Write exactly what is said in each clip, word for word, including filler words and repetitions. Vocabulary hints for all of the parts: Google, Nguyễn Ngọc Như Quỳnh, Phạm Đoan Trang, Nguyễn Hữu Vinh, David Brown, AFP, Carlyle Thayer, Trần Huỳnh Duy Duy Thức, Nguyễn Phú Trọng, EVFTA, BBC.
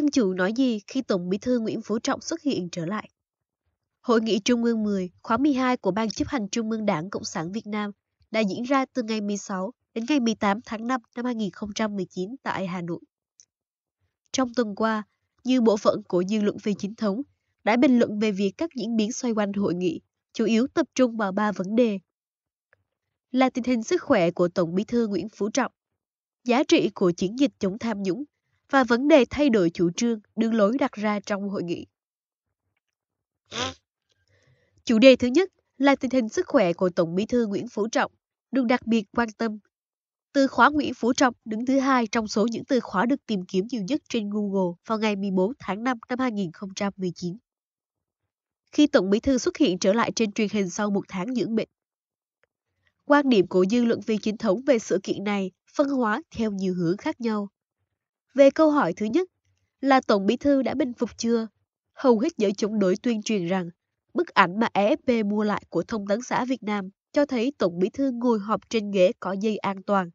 Nhưng chủ nói gì khi Tổng Bí thư Nguyễn Phú Trọng xuất hiện trở lại? Hội nghị Trung ương mười, khóa mười hai của Ban chấp hành Trung ương Đảng Cộng sản Việt Nam đã diễn ra từ ngày mười sáu đến ngày mười tám tháng 5 năm hai nghìn không trăm mười chín tại Hà Nội. Trong tuần qua, nhiều bộ phận của dư luận phi chính thống đã bình luận về việc các diễn biến xoay quanh hội nghị, chủ yếu tập trung vào ba vấn đề. Là tình hình sức khỏe của Tổng Bí thư Nguyễn Phú Trọng, giá trị của chiến dịch chống tham nhũng và vấn đề thay đổi chủ trương, đường lối đặt ra trong hội nghị. Chủ đề thứ nhất là tình hình sức khỏe của Tổng Bí thư Nguyễn Phú Trọng được đặc biệt quan tâm. Từ khóa Nguyễn Phú Trọng đứng thứ hai trong số những từ khóa được tìm kiếm nhiều nhất trên Google vào ngày mười bốn tháng 5 năm hai nghìn không trăm mười chín. Khi Tổng Bí thư xuất hiện trở lại trên truyền hình sau một tháng dưỡng bệnh. Quan điểm của dư luận viên chính thống về sự kiện này phân hóa theo nhiều hướng khác nhau. Về câu hỏi thứ nhất là Tổng Bí thư đã bình phục chưa? Hầu hết giới chống đối tuyên truyền rằng bức ảnh mà a ép pê mua lại của Thông tấn xã Việt Nam cho thấy Tổng Bí thư ngồi họp trên ghế có dây an toàn,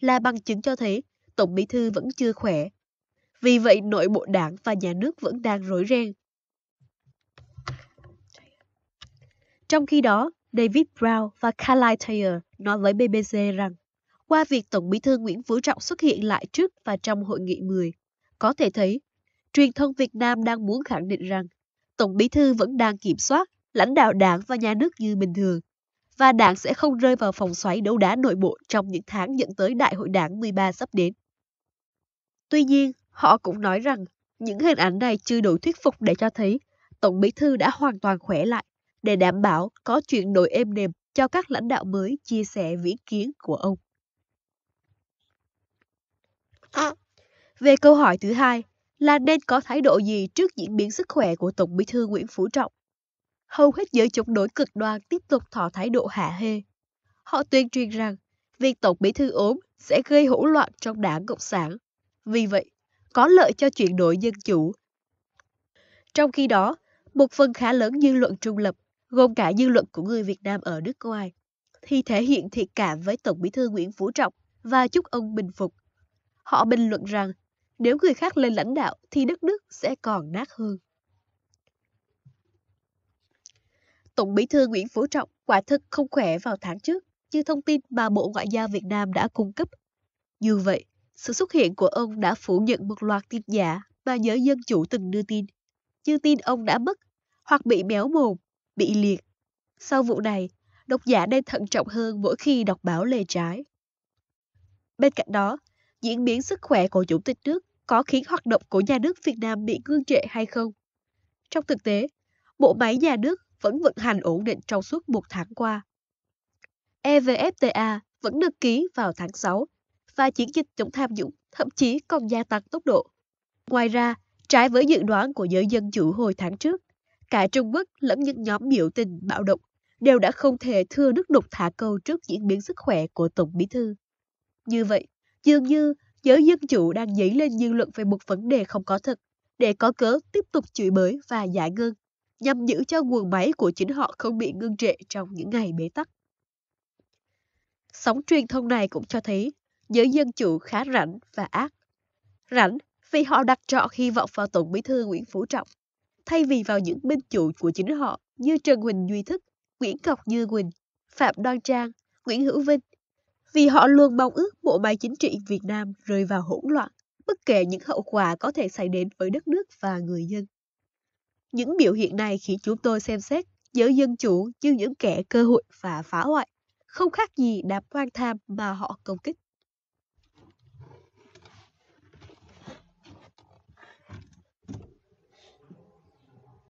là bằng chứng cho thấy Tổng Bí thư vẫn chưa khỏe. Vì vậy nội bộ Đảng và nhà nước vẫn đang rối ren. Trong khi đó, David Brown và Carlyle Thayer nói với bê bê xê rằng qua việc Tổng Bí thư Nguyễn Phú Trọng xuất hiện lại trước và trong hội nghị mười, có thể thấy truyền thông Việt Nam đang muốn khẳng định rằng Tổng Bí thư vẫn đang kiểm soát, lãnh đạo Đảng và nhà nước như bình thường, và Đảng sẽ không rơi vào vòng xoáy đấu đá nội bộ trong những tháng dẫn tới Đại hội Đảng mười ba sắp đến. Tuy nhiên, họ cũng nói rằng những hình ảnh này chưa đủ thuyết phục để cho thấy Tổng Bí thư đã hoàn toàn khỏe lại để đảm bảo có chuyển đổi êm đềm cho các lãnh đạo mới chia sẻ viễn kiến của ông. Về câu hỏi thứ hai là nên có thái độ gì trước diễn biến sức khỏe của Tổng Bí thư Nguyễn Phú Trọng? Hầu hết giới chống đối cực đoan tiếp tục thỏ thái độ hạ hê. Họ tuyên truyền rằng việc Tổng Bí thư ốm sẽ gây hỗn loạn trong Đảng Cộng sản. Vì vậy, có lợi cho chuyển đổi dân chủ. Trong khi đó, một phần khá lớn dư luận trung lập, gồm cả dư luận của người Việt Nam ở nước ngoài, thì thể hiện thiện cảm với Tổng Bí thư Nguyễn Phú Trọng và chúc ông bình phục. Họ bình luận rằng nếu người khác lên lãnh đạo thì đất nước sẽ còn nát hơn. Tổng Bí thư Nguyễn Phú Trọng quả thực không khỏe vào tháng trước, như thông tin mà Bộ Ngoại giao Việt Nam đã cung cấp. Như vậy, sự xuất hiện của ông đã phủ nhận một loạt tin giả mà giới dân chủ từng đưa tin, như tin ông đã mất, hoặc bị méo mồm, bị liệt. Sau vụ này, độc giả nên thận trọng hơn mỗi khi đọc báo lề trái. Bên cạnh đó, diễn biến sức khỏe của Chủ tịch nước có khiến hoạt động của nhà nước Việt Nam bị ngưng trệ hay không? Trong thực tế, bộ máy nhà nước vẫn vận hành ổn định trong suốt một tháng qua. e vê ép tê a vẫn được ký vào tháng sáu và chiến dịch chống tham nhũng thậm chí còn gia tăng tốc độ. Ngoài ra, trái với dự đoán của giới dân chủ hồi tháng trước, cả Trung Quốc lẫn những nhóm biểu tình bạo động đều đã không thể thưa nước đục thả câu trước diễn biến sức khỏe của Tổng Bí thư. Như vậy, dường như giới dân chủ đang dấy lên dư luận về một vấn đề không có thật để có cớ tiếp tục chửi bới và giải ngân, nhằm giữ cho guồng máy của chính họ không bị ngưng trệ trong những ngày bế tắc. Sóng truyền thông này cũng cho thấy giới dân chủ khá rảnh và ác. Rảnh vì họ đặt trọn hy vọng vào Tổng Bí thư Nguyễn Phú Trọng, thay vì vào những minh chủ của chính họ như Trần Huỳnh Duy Thức, Nguyễn Ngọc Như Quỳnh, Phạm Đoan Trang, Nguyễn Hữu Vinh, vì họ luôn mong ước bộ máy chính trị Việt Nam rơi vào hỗn loạn, bất kể những hậu quả có thể xảy đến với đất nước và người dân. Những biểu hiện này khiến chúng tôi xem xét giới dân chủ như những kẻ cơ hội và phá hoại, không khác gì đám hoang tham mà họ công kích.